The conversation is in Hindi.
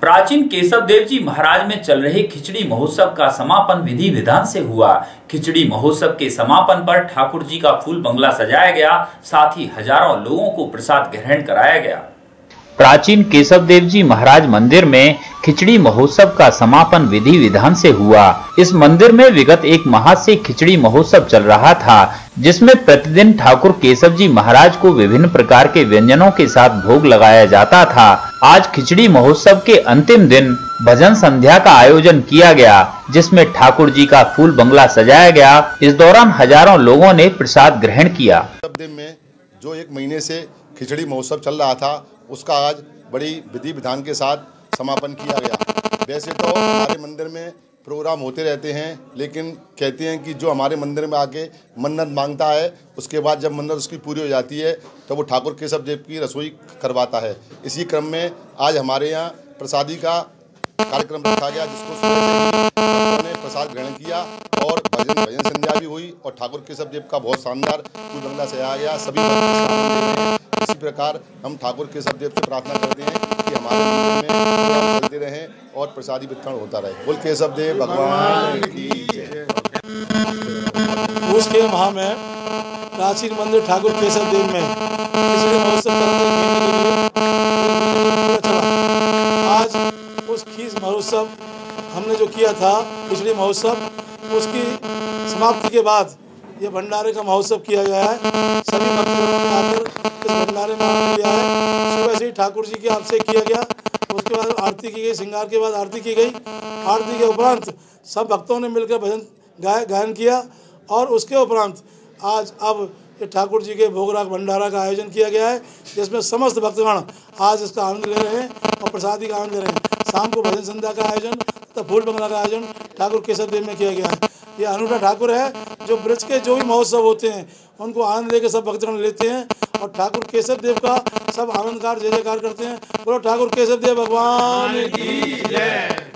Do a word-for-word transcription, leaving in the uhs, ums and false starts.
प्राचीन केशव देव जी महाराज में चल रहे खिचड़ी महोत्सव का समापन विधि विधान से हुआ। खिचड़ी महोत्सव के समापन पर ठाकुर जी का फूल बंगला सजाया गया, साथ ही हजारों लोगों को प्रसाद ग्रहण कराया गया। प्राचीन केशव देव जी महाराज मंदिर में खिचड़ी महोत्सव का समापन विधि विधान से हुआ। इस मंदिर में विगत एक माह से खिचड़ी महोत्सव चल रहा था, जिसमें प्रतिदिन ठाकुर केशव जी महाराज को विभिन्न प्रकार के व्यंजनों के साथ भोग लगाया जाता था। आज खिचड़ी महोत्सव के अंतिम दिन भजन संध्या का आयोजन किया गया, जिसमें ठाकुर जी का फूल बंगला सजाया गया। इस दौरान हजारों लोगों ने प्रसाद ग्रहण किया। में जो एक महीने से खिचड़ी महोत्सव चल रहा था, उसका आज बड़ी विधि विधान के साथ समापन किया गया। वैसे तो हमारे मंदिर में प्रोग्राम होते रहते हैं, लेकिन कहते हैं कि जो हमारे मंदिर में आके मन्नत मांगता है, उसके बाद जब मन्नत उसकी पूरी हो जाती है तो वो ठाकुर केशव देव की रसोई करवाता है। इसी क्रम में आज हमारे यहाँ प्रसादी का कार्यक्रम रखा गया, जिसको सबने प्रसाद ग्रहण किया और भजन भजन संध्या भी हुई और ठाकुर केशव देव का बहुत शानदार फूल बंगला सजाया गया। सभी इसी प्रकार हम ठाकुर केशव देव से प्रार्थना करते हैं कि हमारे मंदिर में चलते रहें और प्रसादी वितरण होता रहे। बोल केशव देव भगवान की जय। उसके माह में प्राचीन मंदिर ठाकुर केशव देव में खिचड़ी महोत्सव करने के लिए चला। आज उस खींच महोत्सव हमने जो किया था खिचड़ी महोत्सव, उसकी समाप्ति के बाद ये भंडारे का महोत्सव किया गया है। सभी भक्तजनों ने आकर इस भंडारे में आनंद लिया है। सुबह से ही ठाकुर जी के अभिषेक किया गया, उसके बाद आरती की गई, श्रृंगार के बाद आरती की गई। आरती के उपरांत सब भक्तों ने मिलकर भजन गाय गायन किया और उसके उपरांत आज अब ठाकुर जी के भोग राग भंडारा का आयोजन किया गया है, जिसमें समस्त भक्तगण आज इसका आनंद ले रहे हैं और प्रसादी का आनंद ले रहे हैं। शाम को भजन संध्या का आयोजन तथा फूल बंगला का आयोजन ठाकुर केशव देव में किया गया है। ये अनूठा ठाकुर है जो ब्रज के जो भी महोत्सव होते हैं उनको आनंद लेकर सब भक्तगण लेते हैं और ठाकुर केशव देव का सब आनंदकार जय जयकार करते हैं। बोलो ठाकुर केशव देव भगवान की जय।